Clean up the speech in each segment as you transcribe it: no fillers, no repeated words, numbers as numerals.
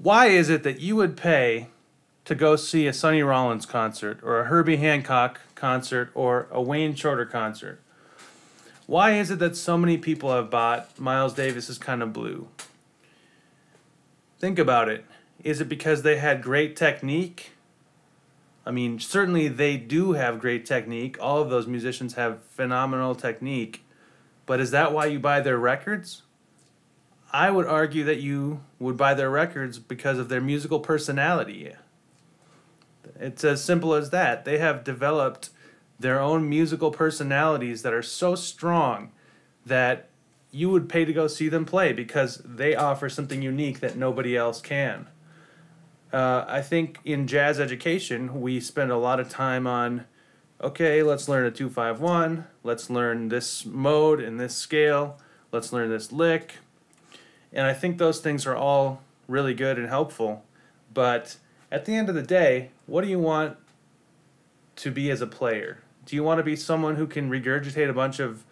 Why is it that you would pay to go see a Sonny Rollins concert or a Herbie Hancock concert or a Wayne Shorter concert? Why is it that so many people have bought Miles Davis's Kind of Blue? Think about it. Is it because they had great technique? I mean, certainly they do have great technique. All of those musicians have phenomenal technique. But is that why you buy their records? I would argue that you would buy their records because of their musical personality. It's as simple as that. They have developed their own musical personalities that are so strong that you would pay to go see them play because they offer something unique that nobody else can. I think in jazz education, we spend a lot of time on, okay, let's learn a 2-5-1, let's learn this mode and this scale, let's learn this lick. And I think those things are all really good and helpful. But at the end of the day, what do you want to be as a player? Do you want to be someone who can regurgitate a bunch of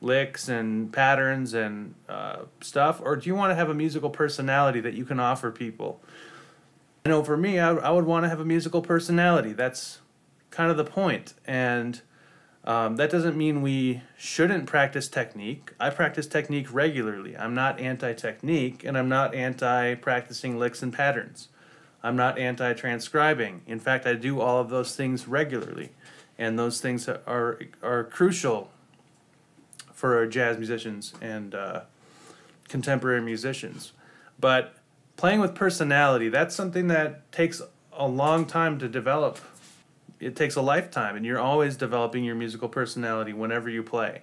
licks and patterns and stuff? Or do you want to have a musical personality that you can offer people? You know, for me, I would want to have a musical personality. That's kind of the point. And that doesn't mean we shouldn't practice technique. I practice technique regularly. I'm not anti-technique, and I'm not anti-practicing licks and patterns. I'm not anti-transcribing. In fact, I do all of those things regularly, and those things are crucial for jazz musicians and contemporary musicians. But playing with personality, that's something that takes a long time to develop. It takes a lifetime, and you're always developing your musical personality whenever you play.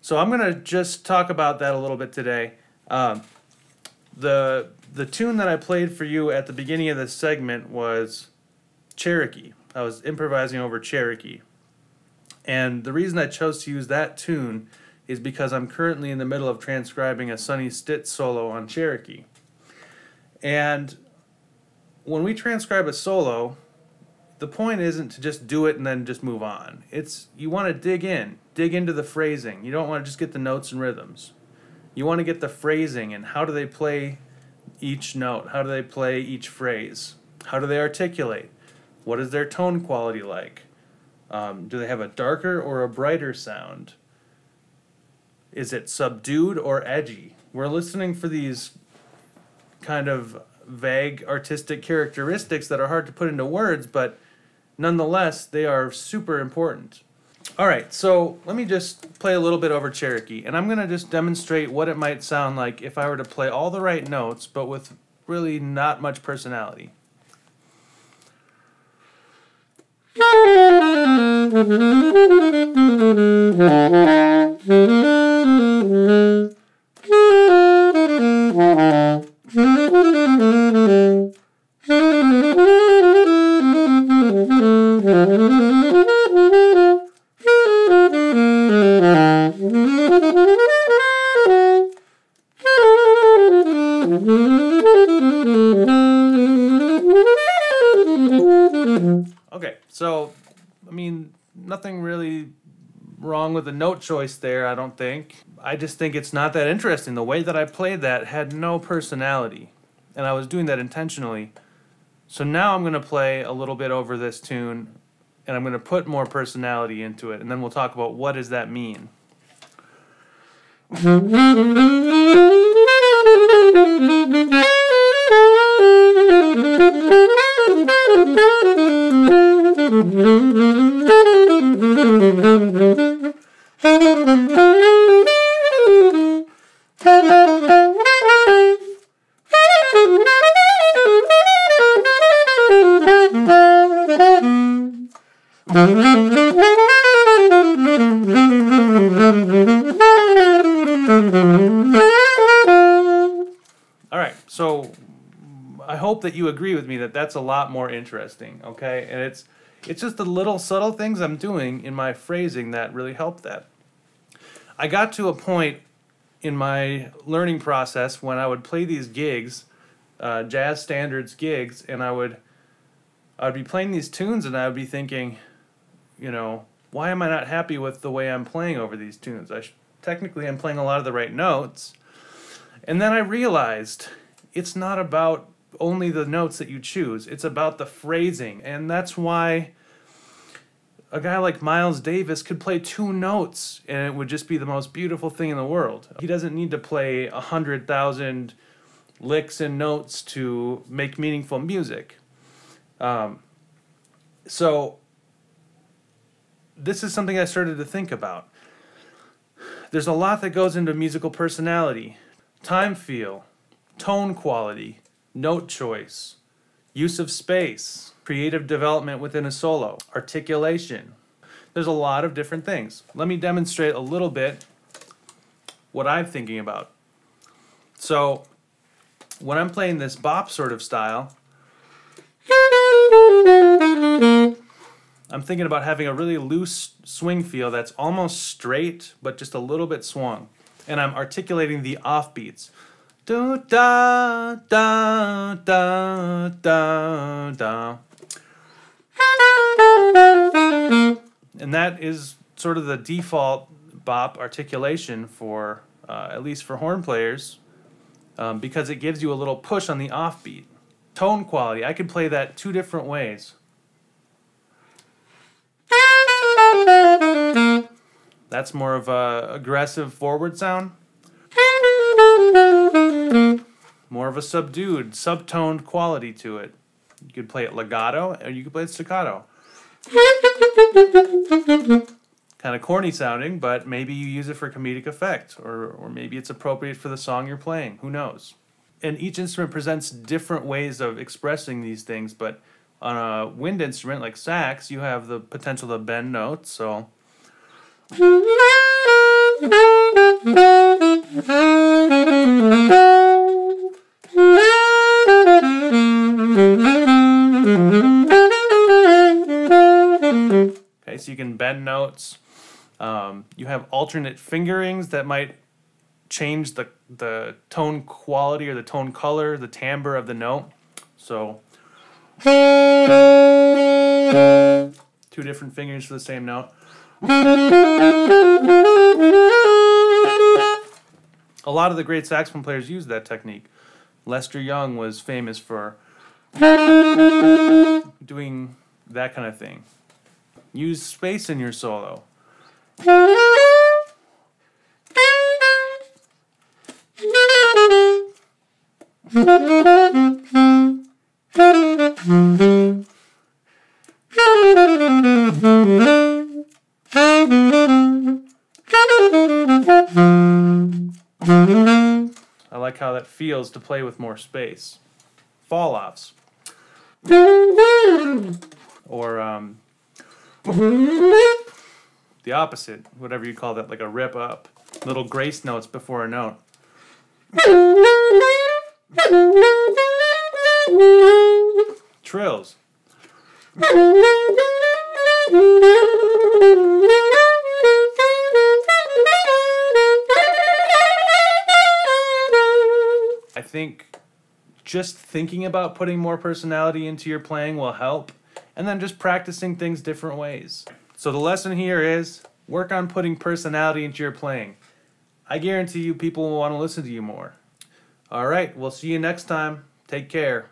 So I'm going to just talk about that a little bit today. The tune that I played for you at the beginning of this segment was Cherokee. I was improvising over Cherokee. And the reason I chose to use that tune is because I'm currently in the middle of transcribing a Sonny Stitt solo on Cherokee. And when we transcribe a solo, the point isn't to just do it and then just move on. It's, you want to dig into the phrasing. You don't want to just get the notes and rhythms. You want to get the phrasing and how do they play each note? How do they play each phrase? How do they articulate? What is their tone quality like? Do they have a darker or a brighter sound? Is it subdued or edgy? We're listening for these kind of vague artistic characteristics that are hard to put into words, but nonetheless, they are super important. All right, so let me just play a little bit over Cherokee, and I'm going to just demonstrate what it might sound like if I were to play all the right notes, but with really not much personality. Okay, so, I mean, nothing really wrong with the note choice there, I don't think. I just think it's not that interesting. The way that I played that had no personality, and I was doing that intentionally. So now I'm going to play a little bit over this tune, and I'm going to put more personality into it, and then we'll talk about what does that mean. Alright, so I hope that you agree with me that that's a lot more interesting, okay? And it's just the little subtle things I'm doing in my phrasing that really helped that. I got to a point in my learning process when I would play these gigs, jazz standards gigs, and I'd be playing these tunes and I would be thinking, you know, why am I not happy with the way I'm playing over these tunes? Technically, I'm playing a lot of the right notes. And then I realized it's not about only the notes that you choose. It's about the phrasing. And that's why a guy like Miles Davis could play two notes and it would just be the most beautiful thing in the world. He doesn't need to play 100,000 licks and notes to make meaningful music. So this is something I started to think about. There's a lot that goes into musical personality. Time feel, tone quality, note choice, use of space, creative development within a solo, articulation. There's a lot of different things. Let me demonstrate a little bit what I'm thinking about. So when I'm playing this bop sort of style, I'm thinking about having a really loose swing feel that's almost straight, but just a little bit swung. And I'm articulating the offbeats. Do da da da da da. And that is sort of the default bop articulation for at least for horn players, because it gives you a little push on the offbeat. Tone quality, I can play that two different ways. That's more of a aggressive forward sound. More of a subdued, subtoned quality to it. You could play it legato, or you could play it staccato. Kind of corny sounding, but maybe you use it for comedic effect, or maybe it's appropriate for the song you're playing. Who knows? And each instrument presents different ways of expressing these things, but on a wind instrument like sax, you have the potential to bend notes, so... Okay, so you can bend notes. You have alternate fingerings that might change the tone quality or the tone color, the timbre of the note. So, two different fingers for the same note. A lot of the great saxophone players use that technique. Lester Young was famous for doing that kind of thing. Use space in your solo. I like how that feels to play with more space. Fall-offs. Or the opposite, whatever you call that, like a rip up. Little grace notes before a note. Trills. I think just thinking about putting more personality into your playing will help, and then just practicing things different ways. So the lesson here is work on putting personality into your playing. I guarantee you people will want to listen to you more. All right, we'll see you next time. Take care.